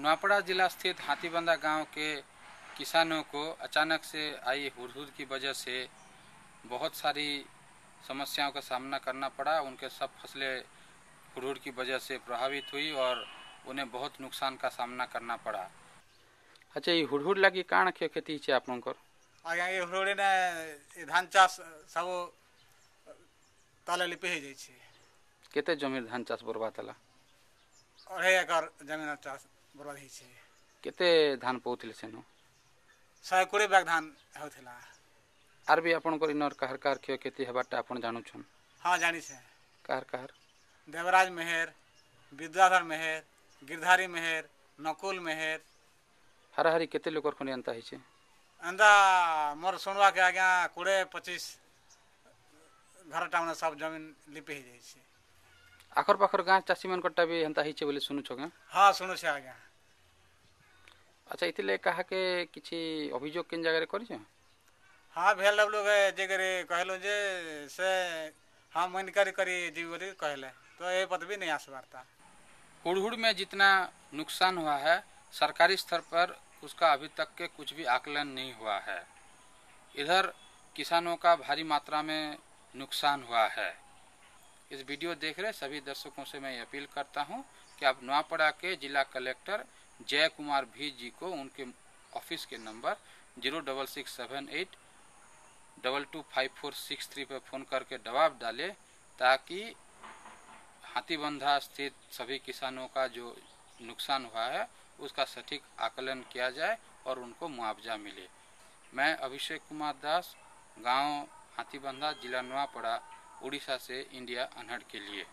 नुआपड़ा जिला स्थित हाथीबंधा गांव के किसानों को अचानक से आई हुरहुर की वजह से बहुत सारी समस्याओं का सामना करना पड़ा। उनके सब फसलें हुरहुर की वजह से प्रभावित हुई और उन्हें बहुत नुकसान का सामना करना पड़ा। अच्छा, ये हुरहुर लगी काण के खेती है आप लोगों को? आगे ये हुरहुर ने धान चाष सब ताले लिपे है जाए। कितने जमीन धान चाष बर्बाद होला? और है एकर जमीन चाष बर्बाद है। कितने धान पौथिले सेनो? 120 बैग धान होथिला। आर भी आपन को इनर कहर कहर के खेती हेबाटा आपन जानु छन? हां जानी से। कहर कहर देवराज मेहर, विद्याधर मेहर, गिरधारी मेहर, नकुल मेहर, हरहरि। केते लोकर खने अंता है छे? अंदा मोर सुनवा के आगे 20-25 घर टाउन सब जमीन लिपि हे जाय छे। आखर पाखर गांव चासी मन कोटा भी अंता है छे बोले सुनु छो? हां सुनु छे आगे। अच्छा, इतले कहा के किछि अभियोग केन जगह रे करी छे? हाँ भेल लोग जगरे कहलो जे से हम मन करी करी जीवरी कहले तो ये पद भी नहीं आसवारता। हुड़हुड़ में जितना नुकसान हुआ है सरकारी स्तर पर उसका अभी तक के कुछ भी आकलन नहीं हुआ है। इधर किसानों का भारी मात्रा में नुकसान हुआ है। इस वीडियो देख रहे सभी दर्शकों से मैं अपील करता हूं कि आप नुआपड़ा के जिला कलेक्टर जय कुमार भी जी को उनके ऑफिस के नंबर 06678225463 पर फ़ोन करके दबाव डालें ताकि हाथीबंधा स्थित सभी किसानों का जो नुकसान हुआ है उसका सटीक आकलन किया जाए और उनको मुआवजा मिले। मैं अभिषेक कुमार दास, गांव हाथीबंधा, जिला नुआपड़ा, उड़ीसा से इंडिया अनहड के लिए।